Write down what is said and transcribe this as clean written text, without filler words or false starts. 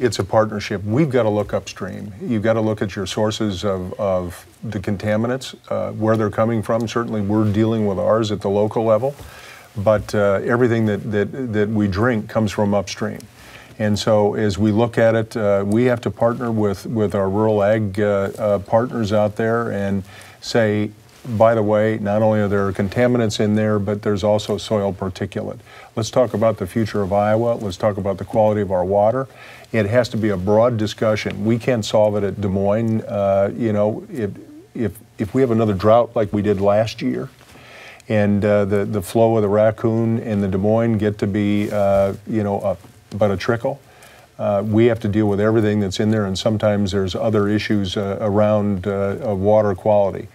It's a partnership. We've got to look upstream. You've got to look at your sources of the contaminants, where they're coming from. Certainly we're dealing with ours at the local level, but everything that we drink comes from upstream. And so as we look at it, we have to partner with our rural ag partners out there and say, by the way, not only are there contaminants in there, but there's also soil particulate. Let's talk about the future of Iowa. Let's talk about the quality of our water. It has to be a broad discussion. We can't solve it at Des Moines. You know, if we have another drought like we did last year, and the flow of the Raccoon and the Des Moines get to be, you know, but a trickle. We have to deal with everything that's in there, and sometimes there's other issues around water quality.